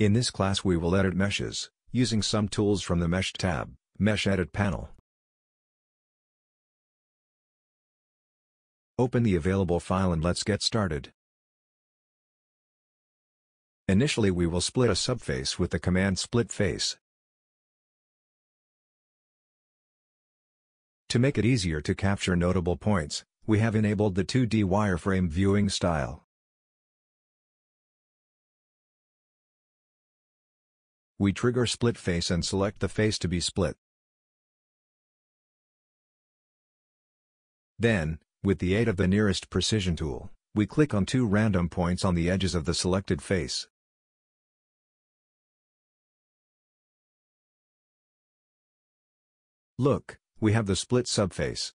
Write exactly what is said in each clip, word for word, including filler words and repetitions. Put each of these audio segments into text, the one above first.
In this class we will edit meshes, using some tools from the Mesh tab, Mesh Edit panel. Open the available file and let's get started. Initially we will split a subface with the command Split Face. To make it easier to capture notable points, we have enabled the two D wireframe viewing style. We trigger Split Face and select the face to be split. Then, with the aid of the nearest precision tool, we click on two random points on the edges of the selected face. Look, we have the split subface.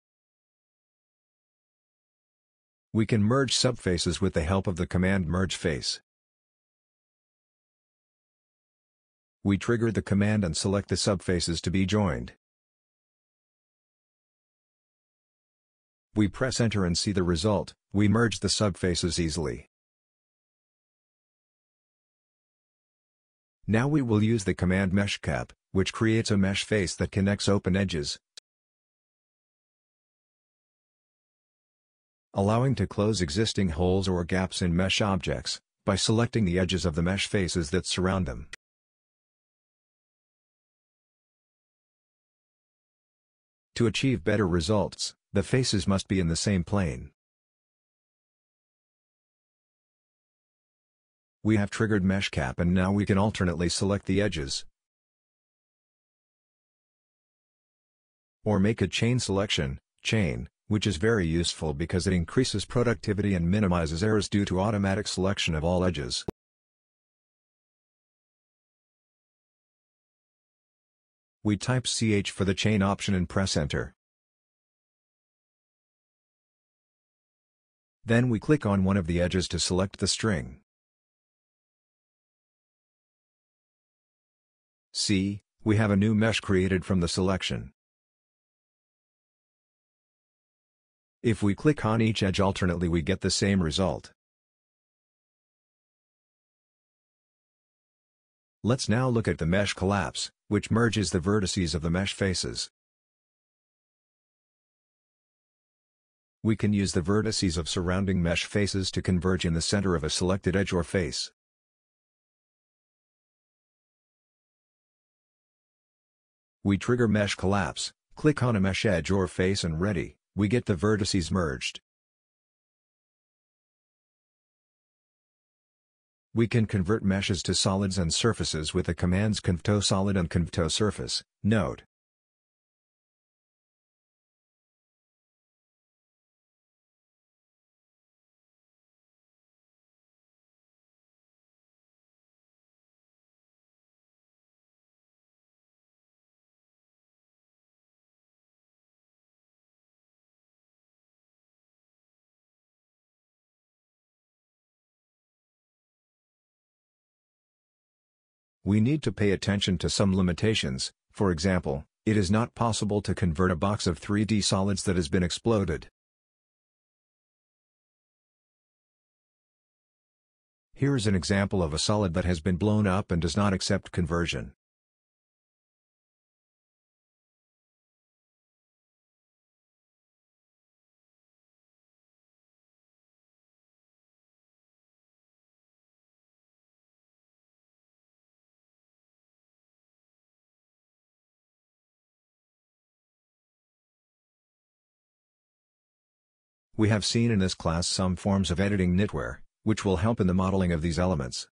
We can merge subfaces with the help of the command merge face. We trigger the command and select the subfaces to be joined. We press enter and see the result. We merge the subfaces easily. Now we will use the command MeshCap, which creates a mesh face that connects open edges, allowing to close existing holes or gaps in mesh objects, by selecting the edges of the mesh faces that surround them. To achieve better results, the faces must be in the same plane. We have triggered MeshCap and now we can alternately select the edges, or make a chain selection, chain, which is very useful because it increases productivity and minimizes errors due to automatic selection of all edges. We type C H for the chain option and press enter. Then we click on one of the edges to select the string. See, we have a new mesh created from the selection. If we click on each edge alternately, we get the same result. Let's now look at the mesh collapse, which merges the vertices of the mesh faces. We can use the vertices of surrounding mesh faces to converge in the center of a selected edge or face. We trigger mesh collapse, click on a mesh edge or face and ready. We get the vertices merged. We can convert meshes to solids and surfaces with the commands convtosolid and convtosurface. Note: we need to pay attention to some limitations. For example, it is not possible to convert a box of three D solids that has been exploded. Here is an example of a solid that has been blown up and does not accept conversion. We have seen in this class some forms of editing knitwear, which will help in the modeling of these elements.